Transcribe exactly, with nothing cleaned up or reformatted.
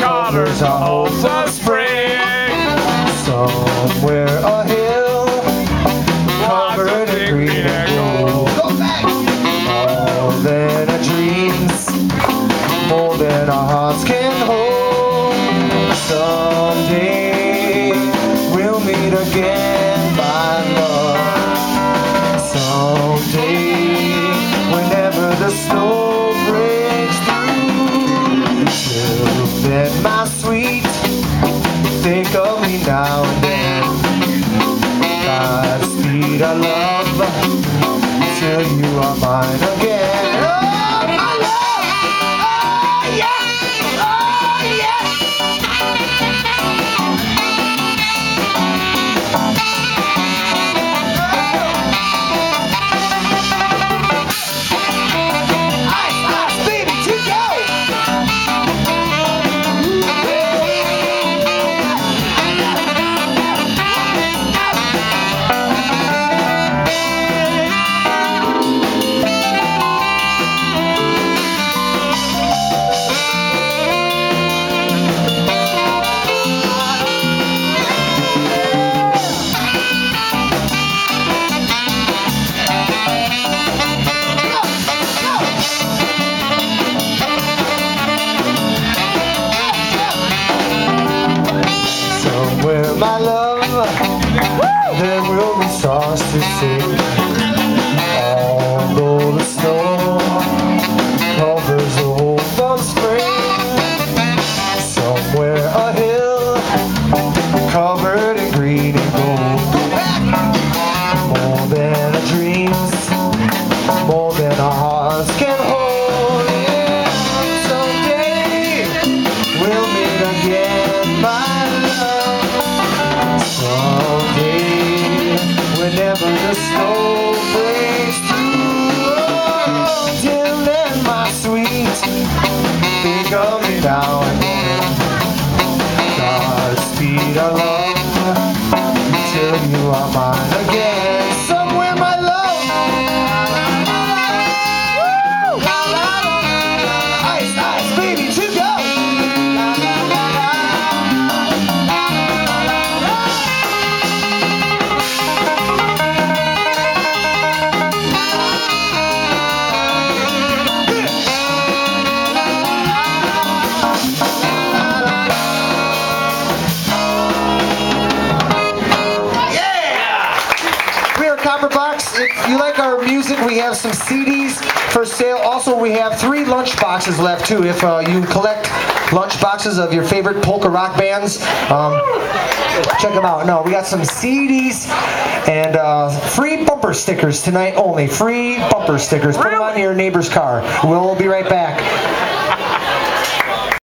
Covers holds a spring. Somewhere a hill covered in green and gold. More than a dream's, more than our hearts can hold. Someday we'll meet again, my love. Someday, whenever the snow breaks through, till then, my sweet, think of me now and then. I'd speed our love till you are mine again. Oh, my love! Oh, yeah! Oh, yeah! Ice, ice, baby, to go! My love, there will be stars to see. Although the snow covers the whole of spring, somewhere a hill covered in green and gold. More than our dreams, more than our hearts can hold. Yeah. Someday we'll meet again, my love. Someday, whenever the snow breaks through, till then, my sweet, think of me now and then. Godspeed, our love, till you are mine again. Somewhere, my love. Woo! Ice, ice, baby, to go. If you like our music, we have some C Ds for sale. Also, we have three lunch boxes left, too, if uh, you collect lunch boxes of your favorite polka rock bands. Um, check them out. No, we got some C Ds and uh, free bumper stickers tonight only. Free bumper stickers. Put them on your neighbor's car. We'll be right back.